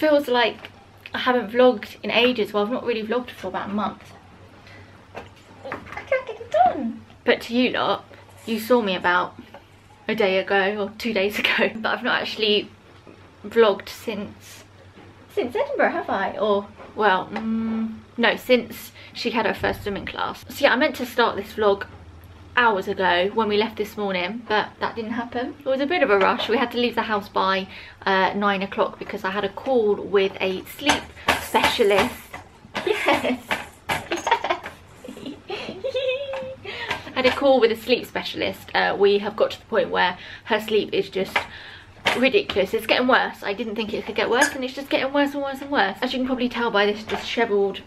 feels like I haven't vlogged in ages. Well, I've not really vlogged for about a month. I can't get it done. But to you lot, you saw me about a day ago or 2 days ago. But I've not actually vlogged since Edinburgh, have I? Or, well, no, since she had her first swimming class. So yeah, I meant to start this vlog hours ago when we left this morning, but that didn't happen. It was a bit of a rush. We had to leave the house by 9 o'clock because I had a call with a sleep specialist. Yes, yes. I had a call with a sleep specialist. We have got to the point where her sleep is just ridiculous. It's getting worse. I didn't think it could get worse, and it's just getting worse and worse and worse. As you can probably tell by this disheveled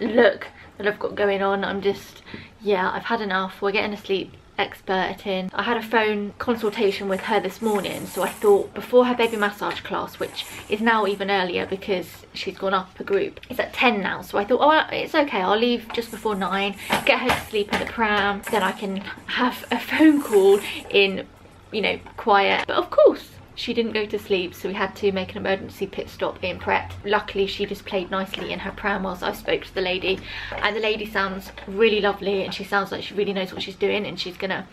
look that I've got going on, I'm just, yeah, I've had enough. We're getting a sleep expert in. I had a phone consultation with her this morning, so I thought before her baby massage class, which is now even earlier because she's gone up a group. It's at 10 now, so I thought, oh, it's okay, I'll leave just before 9, get her to sleep in the pram, then I can have a phone call in, you know, quiet. But of course, she didn't go to sleep, so we had to make an emergency pit stop in prep. Luckily, she just played nicely in her pram whilst I spoke to the lady, and the lady sounds really lovely, and she sounds like she really knows what she's doing, and she's gonna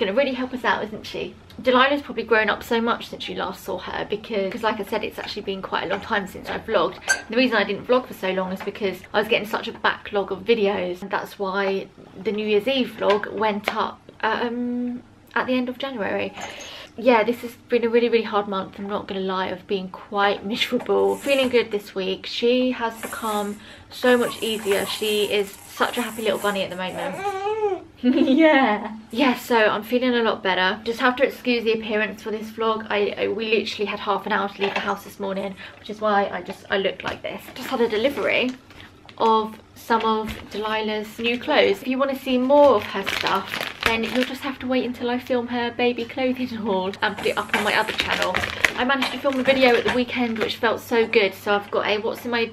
really help us out, isn't she? Delilah's probably grown up so much since you last saw her, because like I said, it's actually been quite a long time since I vlogged. The reason I didn't vlog for so long is because I was getting such a backlog of videos, and that's why the New Year's Eve vlog went up at the end of January. Yeah, this has been a really, really hard month, I'm not going to lie, of being quite miserable. Feeling good this week. She has become so much easier. She is such a happy little bunny at the moment. Yeah. Yeah, so I'm feeling a lot better. Just have to excuse the appearance for this vlog. We literally had half an hour to leave the house this morning, which is why I look like this. Just had a delivery of some of Delilah's new clothes. If you want to see more of her stuff, then you'll just have to wait until I film her baby clothing haul and put it up on my other channel. I managed to film a video at the weekend which felt so good, so I've got a what's in my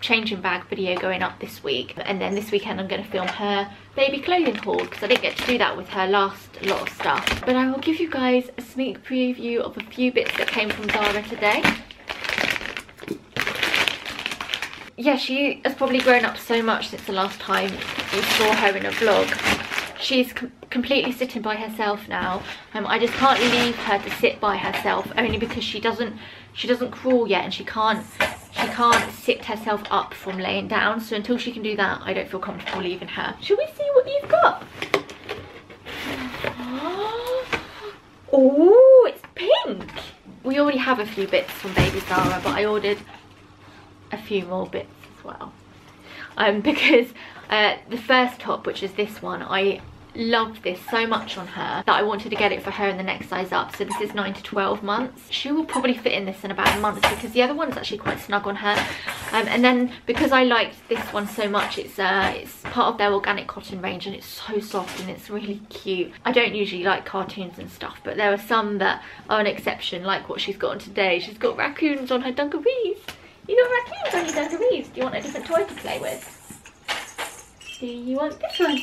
changing bag video going up this week, and then this weekend I'm going to film her baby clothing haul because I didn't get to do that with her last lot of stuff. But I will give you guys a sneak preview of a few bits that came from Zara today. Yeah, she has probably grown up so much since the last time you saw her in a vlog. She's completely sitting by herself now. I just can't leave her to sit by herself, only because she doesn't crawl yet, and she can't sit herself up from laying down. So until she can do that, I don't feel comfortable leaving her. Shall we see what you've got? Oh, it's pink. We already have a few bits from baby Zara, but I ordered a few more bits as well. Because the first top, which is this one, I loved this so much on her that I wanted to get it for her in the next size up. So this is 9 to 12 months. She will probably fit in this in about a month because the other one's actually quite snug on her. And then because I liked this one so much, it's part of their organic cotton range, and it's so soft and it's really cute. I don't usually like cartoons and stuff, but there are some that are an exception, like what she's got on today. She's got raccoons on her dungarees. You got raccoons on your dungarees. Do you want a different toy to play with? Do you want this one?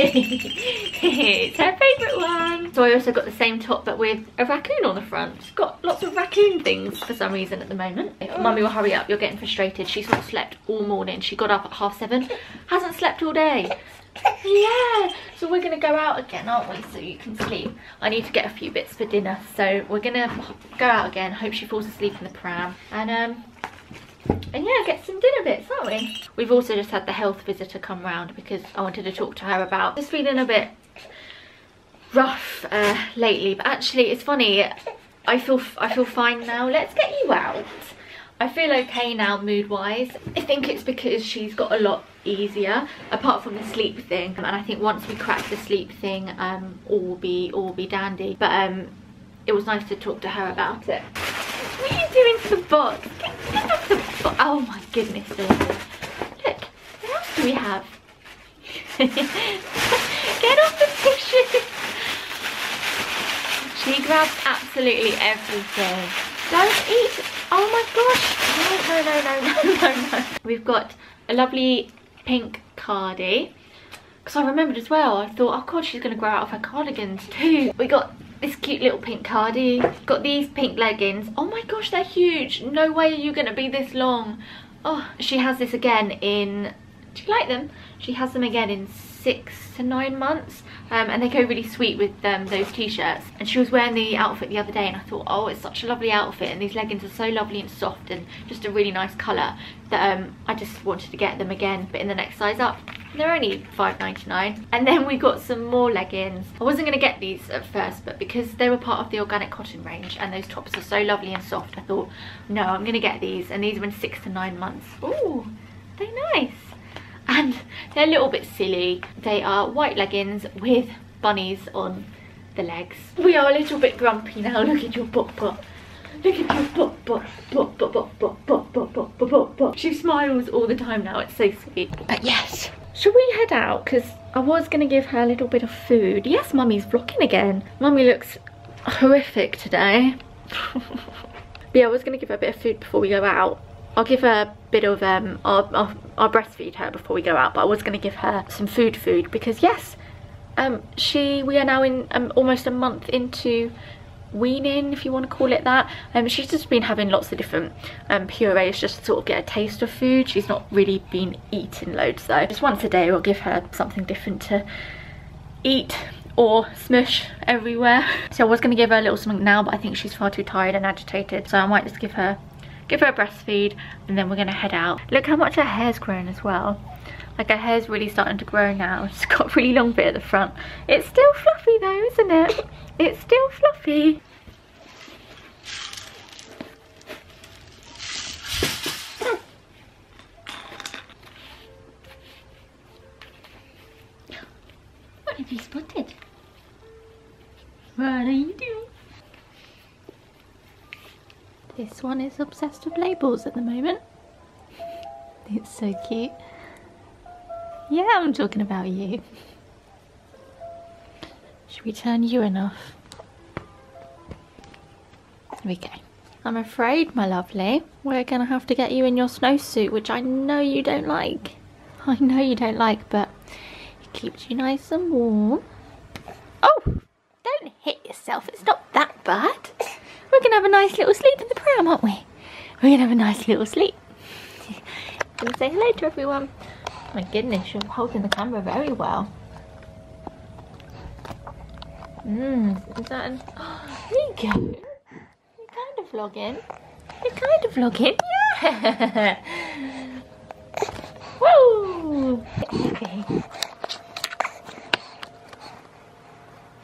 It's her favourite one. So I also got the same top but with a raccoon on the front. She's got lots of raccoon things for some reason at the moment. Oh. Mummy will hurry up, you're getting frustrated. She's not slept all morning. She got up at 7:30, hasn't slept all day. Yeah, so we're gonna go out again, aren't we, so you can sleep. I need to get a few bits for dinner, so we're gonna go out again. Hope she falls asleep in the pram, and yeah, get some dinner bits, aren't we? We've also just had the health visitor come round because I wanted to talk to her about just feeling a bit rough lately, but actually it's funny, I feel fine now. Let's get you out. I feel okay now, mood wise. I think it's because she's got a lot easier apart from the sleep thing, and I think once we crack the sleep thing, all will be dandy. But it was nice to talk to her about it. What are you doing to the box? Get off the box. Oh my goodness, look, what else do we have? Get off the dishes. She grabs absolutely everything. Don't eat. Oh my gosh. No. We've got a lovely pink cardie, because I remembered as well, I thought, oh god, she's going to grow out of her cardigans too. We got this cute little pink cardi. Got these pink leggings. Oh my gosh, they're huge. No way are you going to be this long. Oh, she has this again in... Do you like them? She has them again in 6 to 9 months. And they go really sweet with those t-shirts. And she was wearing the outfit the other day and I thought, oh, it's such a lovely outfit. And these leggings are so lovely and soft and just a really nice colour that I just wanted to get them again, but in the next size up. They're only $5.99. And then we got some more leggings. I wasn't going to get these at first, but because they were part of the organic cotton range and those tops are so lovely and soft, I thought, no, I'm going to get these. And these are in 6 to 9 months. Ooh, they're nice. And they're a little bit silly. They are white leggings with bunnies on the legs. We are a little bit grumpy now. Look at your bop bop. Look at your bop bop bop bop bop bop bop bop bop bop bop bop. She smiles all the time now. It's so sweet. But yes. Shall we head out? Because I was going to give her a little bit of food. Yes, Mummy's vlogging again. Mummy looks horrific today. But yeah, I was going to give her a bit of food before we go out. I'll give her a bit of, I'll breastfeed her before we go out. But I was going to give her some food because yes, we are now in almost a month into weaning, if you want to call it that. She's just been having lots of different purees just to sort of get a taste of food. She's not really been eating loads though. Just once a day we'll give her something different to eat or smush everywhere. So I was going to give her a little something now, but I think she's far too tired and agitated, so I might just give her a breastfeed and then we're going to head out. Look how much her hair's grown as well. Like her hair's really starting to grow now. It's got a really long bit at the front. It's still fluffy though, isn't it? It's still fluffy. What have you spotted? What are you doing? This one is obsessed with labels at the moment. It's so cute. Yeah, I'm talking about you. Should we turn you in off? There we go. I'm afraid, my lovely, we're going to have to get you in your snowsuit, which I know you don't like. I know you don't like, but it keeps you nice and warm. Oh, don't hit yourself. It's not that bad. We're going to have a nice little sleep in the pram, aren't we? We're going to have a nice little sleep. I'm going to say hello to everyone. My goodness, you're holding the camera very well. Is that an... Oh, there you go. You're kind of vlogging. You're kind of vlogging. Yeah. Woo! Okay.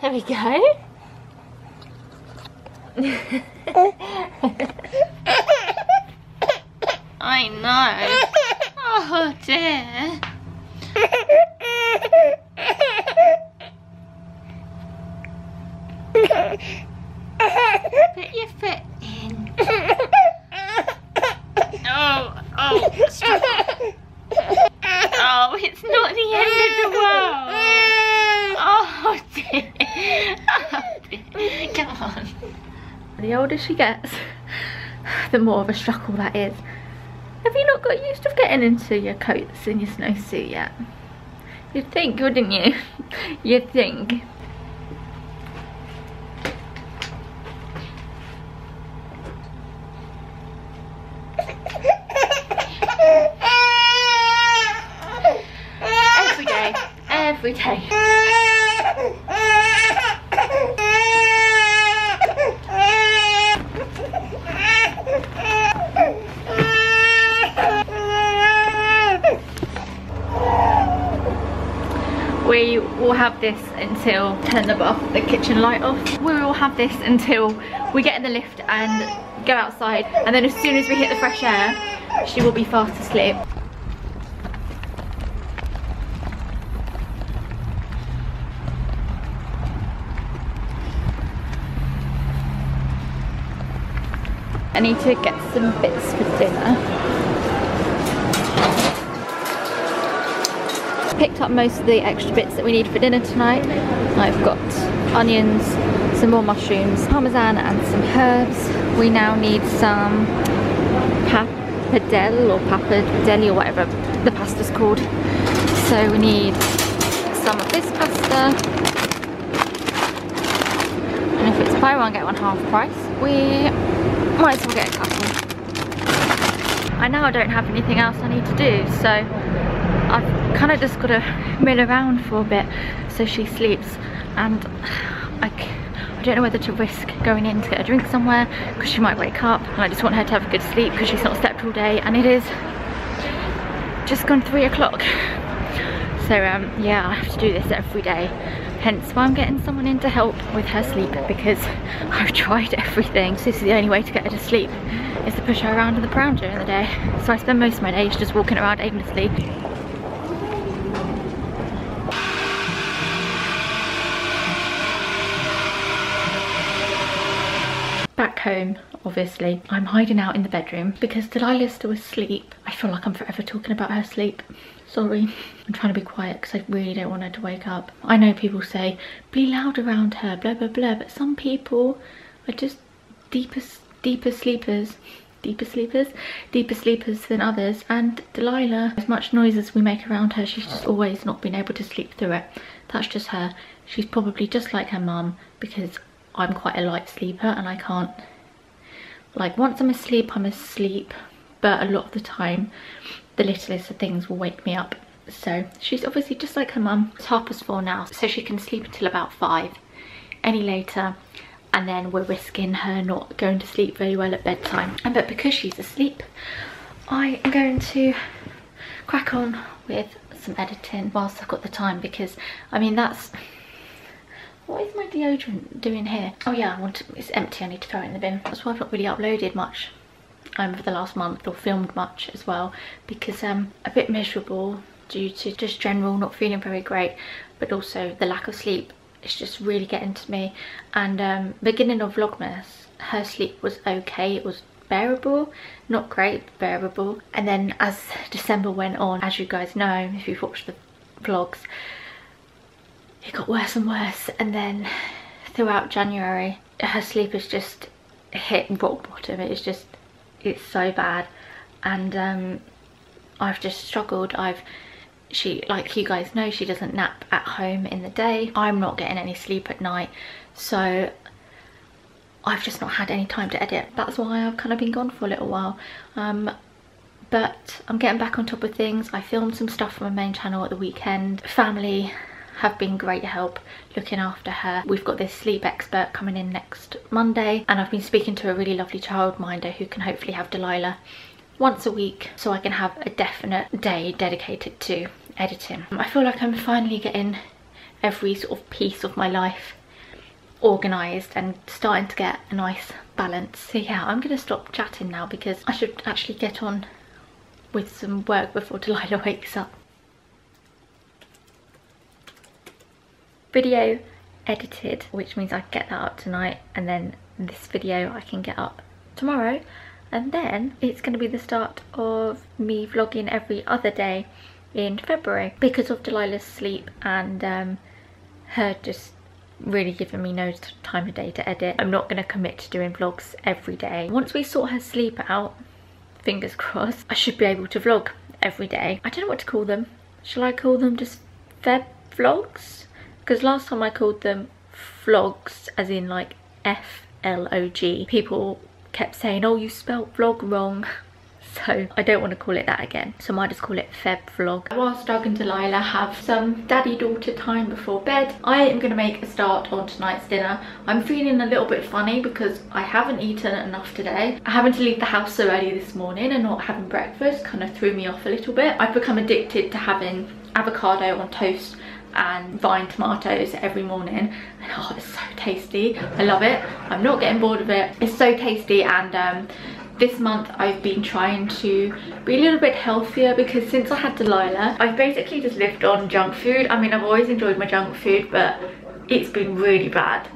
There we go. I know. Oh dear. Put your foot in. Oh, stop. Oh, it's not the end of the world. Oh dear. Oh dear. Come on. The older she gets, the more of a struggle that is. Have you not got used to getting into your coats and your snowsuit yet? You'd think, wouldn't you? You'd think. Every day. Every day. We will have this until turn the kitchen light off. We will have this until we get in the lift and go outside, and then as soon as we hit the fresh air, she will be fast asleep. I need to get some bits for dinner. Picked up most of the extra bits that we need for dinner tonight. I've got onions, some more mushrooms, parmesan and some herbs. We now need some pappardelle or whatever the pasta's called. So we need some of this pasta and buy one get one half price. We might as well get a couple. I now don't have anything else I need to do, so I've kind of just got to mill around for a bit so she sleeps, and I don't know whether to risk going in to get a drink somewhere because she might wake up, and I just want her to have a good sleep because she's not slept all day, and it is just gone 3 o'clock. So yeah, I have to do this every day, hence why I'm getting someone in to help with her sleep, because I've tried everything. So this is the only way to get her to sleep, is to push her around in the pram during the day. So I spend most of my days just walking around aimlessly. Back home, obviously, I'm hiding out in the bedroom because Delilah's still asleep. I feel like I'm forever talking about her sleep. Sorry, I'm trying to be quiet because I really don't want her to wake up. I know people say, be loud around her, blah, blah, blah. But some people are just deeper sleepers than others. And Delilah, as much noise as we make around her, she's just always not been able to sleep through it. That's just her. She's probably just like her mum, because I'm quite a light sleeper and I can't, like, once I'm asleep, but a lot of the time, the littlest of things will wake me up. So she's obviously just like her mum. It's 4:30 now, so she can sleep until about 5. Any later, and then we're risking her not going to sleep very well at bedtime. And but because she's asleep, I am going to crack on with some editing whilst I've got the time, because I mean, that's... What is my deodorant doing here? Oh yeah, it's empty, I need to throw it in the bin. That's why I've not really uploaded much over the last month, or filmed much as well, because a bit miserable due to just general not feeling very great, but also the lack of sleep. It's just really getting to me. And beginning of Vlogmas, her sleep was okay, it was bearable, not great, but bearable. And then as December went on, as you guys know if you've watched the vlogs, it got worse and worse, and then throughout January her sleep has just hit rock bottom. It's so bad, and I've just struggled. She, like you guys know, she doesn't nap at home in the day. I'm not getting any sleep at night, so I've just not had any time to edit. That's why I've kind of been gone for a little while, but I'm getting back on top of things. I filmed some stuff for my main channel at the weekend. Family have been great help looking after her. We've got this sleep expert coming in next Monday, and I've been speaking to a really lovely childminder who can hopefully have Delilah once a week, so I can have a definite day dedicated to editing. I feel like I'm finally getting every sort of piece of my life organised and starting to get a nice balance. So yeah, I'm gonna stop chatting now because I should actually get on with some work before Delilah wakes up. Video edited, which means I can get that up tonight, and then this video I can get up tomorrow, and then it's going to be the start of me vlogging every other day in February because of Delilah's sleep and her just really giving me no time of day to edit. I'm not going to commit to doing vlogs every day. Once we sort her sleep out, fingers crossed, I should be able to vlog every day. I don't know what to call them. Shall I call them just Feb vlogs? Because last time I called them vlogs, as in like F-L-O-G, people kept saying, oh, you spelt vlog wrong. So I don't want to call it that again. So I might just call it Feb vlog. Whilst Doug and Delilah have some daddy-daughter time before bed, I am going to make a start on tonight's dinner. I'm feeling a little bit funny because I haven't eaten enough today. Having to leave the house so early this morning and not having breakfast kind of threw me off a little bit. I've become addicted to having avocado on toast and vine tomatoes every morning, and oh, it's so tasty. I love it. I'm not getting bored of it. It's so tasty. And this month I've been trying to be a little bit healthier, because since I had Delilah I've basically just lived on junk food. I mean, I've always enjoyed my junk food, but it's been really bad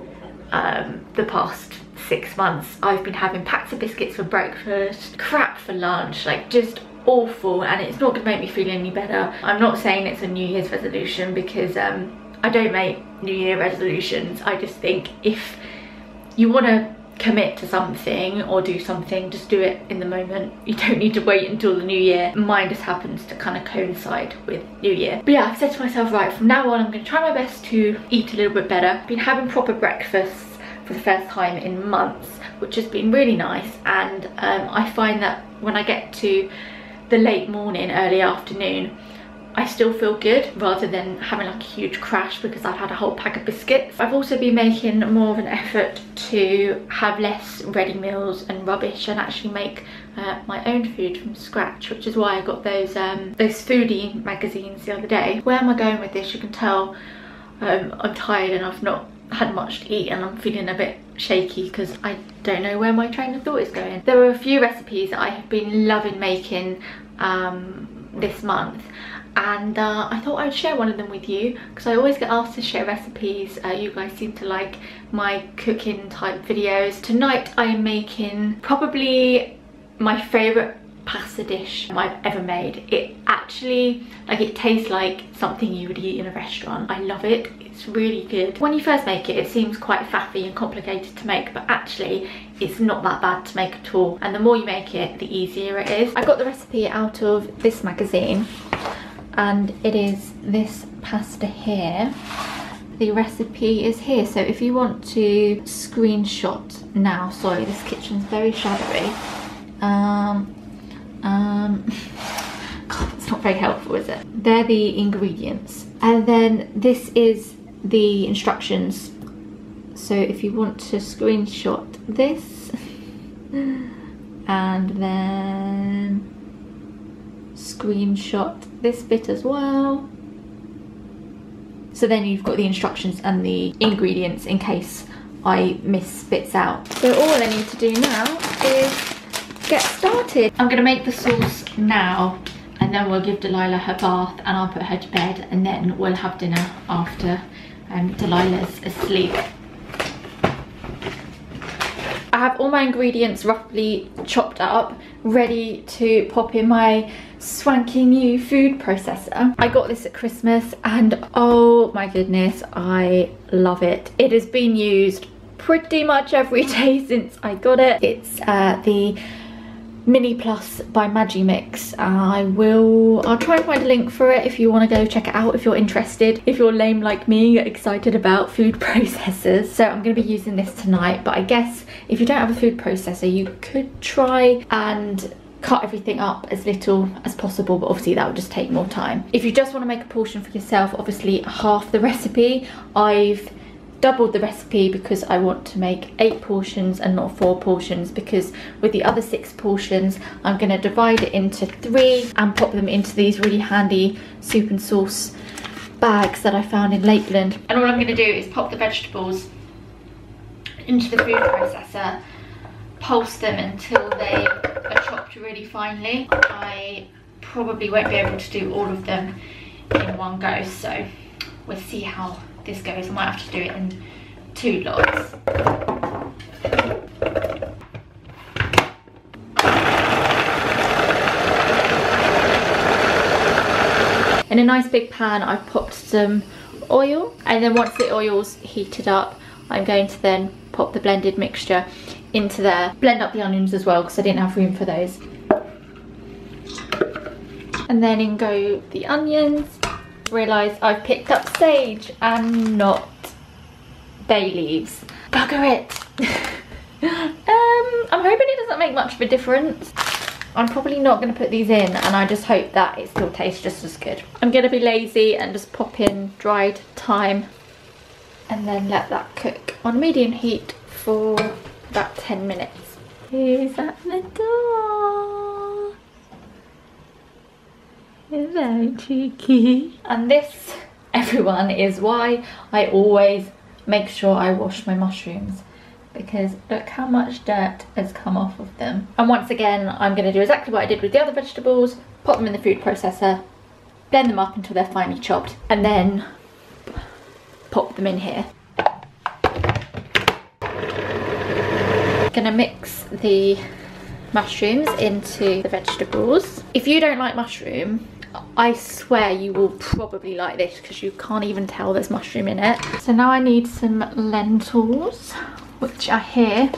the past 6 months. I've been having packs of biscuits for breakfast, crap for lunch, like just awful, and it's not gonna make me feel any better. I'm not saying it's a New Year's resolution, because I don't make New Year resolutions. I just think if you want to commit to something or do something, just do it in the moment. You don't need to wait until the new year. Mine just happens to kind of coincide with New Year. But yeah, I've said to myself, right, from now on I'm gonna try my best to eat a little bit better. I've been having proper breakfasts for the first time in months, which has been really nice. And I find that when I get to the late morning, early afternoon, I still feel good rather than having like a huge crash because I've had a whole pack of biscuits. I've also been making more of an effort to have less ready meals and rubbish and actually make my own food from scratch, which is why I got those foodie magazines the other day. Where am I going with this? You can tell I'm tired and I've not had much to eat and I'm feeling a bit shaky because I don't know where my train of thought is going. There were a few recipes that I have been loving making this month, and I thought I'd share one of them with you because I always get asked to share recipes. You guys seem to like my cooking type videos. Tonight I am making probably my favourite pasta dish I've ever made. It actually, like, it tastes like something you would eat in a restaurant. I love it. It's really good. When you first make it, it seems quite faffy and complicated to make, but actually it's not that bad to make at all, and the more you make it, the easier it is. I got the recipe out of this magazine, and it is this pasta here. The recipe is here, so if you want to screenshot now, sorry, this kitchen's very shadowy. God, it's not very helpful, is it? They're the ingredients, and then this is the instructions. So if you want to screenshot this and then screenshot this bit as well, so then you've got the instructions and the ingredients in case I miss bits out. So all I need to do now is get started. I'm gonna make the sauce now, and then we'll give Delilah her bath and I'll put her to bed, and then we'll have dinner after Delilah's asleep. I have all my ingredients roughly chopped up, ready to pop in my swanky new food processor. I got this at Christmas and oh my goodness, I love it. It has been used pretty much every day since I got it. It's the Mini Plus by Magi Mix. I'll try and find a link for it if you want to go check it out if you're interested. If you're lame like me, you're excited about food processors. So I'm going to be using this tonight, but I guess if you don't have a food processor, you could try and cut everything up as little as possible, but obviously that would just take more time. If you just want to make a portion for yourself, obviously half the recipe. I've doubled the recipe because I want to make 8 portions and not 4 portions, because with the other 6 portions I'm going to divide it into 3 and pop them into these really handy soup and sauce bags that I found in Lakeland. And all I'm going to do is pop the vegetables into the food processor, pulse them until they are chopped really finely. I probably won't be able to do all of them in one go, so we'll see how this goes. I might have to do it in 2 lots. In a nice big pan, I've popped some oil, and then once the oil's heated up, I'm going to then pop the blended mixture into there. Blend up the onions as well because I didn't have room for those. And then in go the onions. Realised I've picked up sage and not bay leaves. Bugger it. I'm hoping it doesn't make much of a difference. I'm probably not going to put these in, and I just hope that it still tastes just as good. I'm going to be lazy and just pop in dried thyme and then let that cook on medium heat for about 10 minutes. Who's at the door? Hello, cheeky. And this, everyone, is why I always make sure I wash my mushrooms, because look how much dirt has come off of them. And once again, I'm going to do exactly what I did with the other vegetables, pop them in the food processor, blend them up until they're finely chopped, and then pop them in here. I'm going to mix the mushrooms into the vegetables. If you don't like mushroom, I swear you will probably like this because you can't even tell there's mushroom in it. So now I need some lentils, which are here.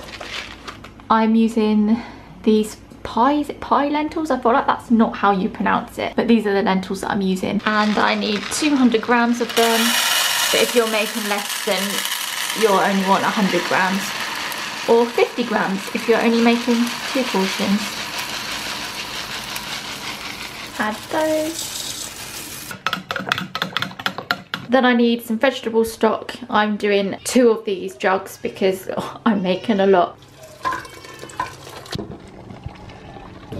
I'm using these pie, is it pie lentils? I feel like that's not how you pronounce it, but these are the lentils that I'm using. And I need 200 grams of them, but if you're making less than you'll only want 100 grams or 50 grams if you're only making 2 portions. Add those. Then I need some vegetable stock. I'm doing 2 of these jugs because I'm making a lot.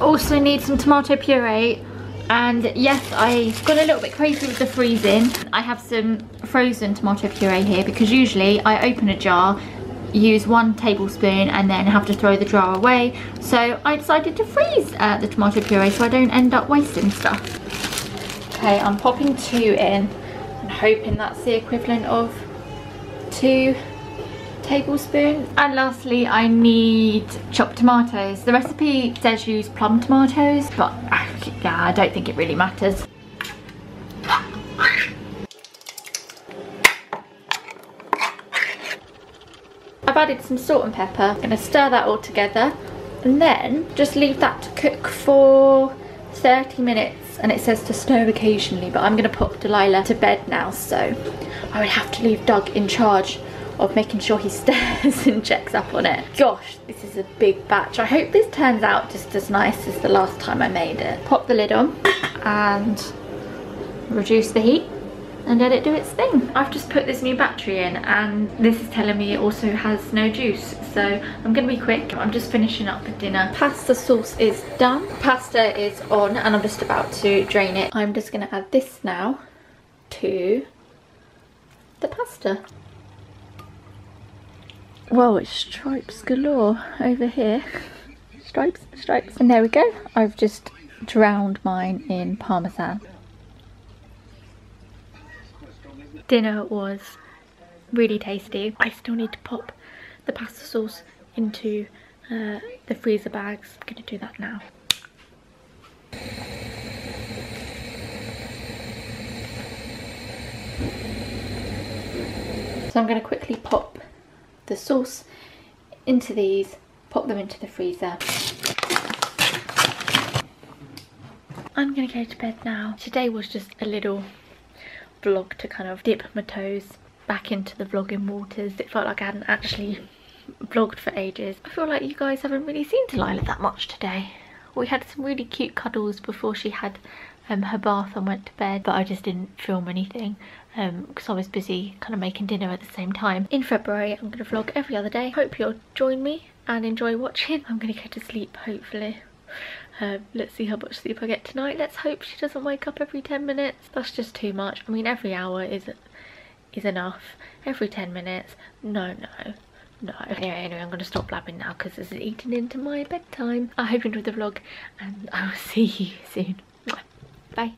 Also need some tomato puree. And yes, I've got a little bit crazy with the freezing. I have some frozen tomato puree here because usually I open a jar, use 1 tablespoon and then have to throw the jar away. So I decided to freeze the tomato puree so I don't end up wasting stuff. Okay, I'm popping 2 in and hoping that's the equivalent of 2 tablespoons. And lastly, I need chopped tomatoes. The recipe says use plum tomatoes, but yeah, I don't think it really matters. I've added some salt and pepper. I'm going to stir that all together and then just leave that to cook for 30 minutes, and it says to stir occasionally, but I'm going to put Delilah to bed now, so I would have to leave Doug in charge of making sure he stares and checks up on it. Gosh, this is a big batch. I hope this turns out just as nice as the last time I made it. Pop the lid on and reduce the heat and let it do its thing. I've just put this new battery in and this is telling me it also has no juice, so I'm gonna be quick. I'm just finishing up the dinner. Pasta sauce is done. Pasta is on and I'm just about to drain it. I'm just gonna add this now to the pasta. Well, it's stripes galore over here. Stripes, stripes. And there we go. I've just drowned mine in parmesan. Dinner was really tasty. I still need to pop the pasta sauce into the freezer bags. I'm gonna do that now. So I'm gonna quickly pop the sauce into these, pop them into the freezer. I'm gonna go to bed now. Today was just a little vlog to kind of dip my toes back into the vlogging waters. It felt like I hadn't actually vlogged for ages. I feel like you guys haven't really seen Delilah that much today. We had some really cute cuddles before she had her bath and went to bed, but I just didn't film anything because I was busy kind of making dinner at the same time. In February I'm going to vlog every other day. Hope you'll join me and enjoy watching. I'm going to go to sleep hopefully. Let's see how much sleep I get tonight. Let's hope she doesn't wake up every 10 minutes. That's just too much. I mean, every hour is enough. Every 10 minutes, no. Anyway, I'm going to stop blabbing now because this is eating into my bedtime. I hope you enjoyed the vlog and I will see you soon. Bye.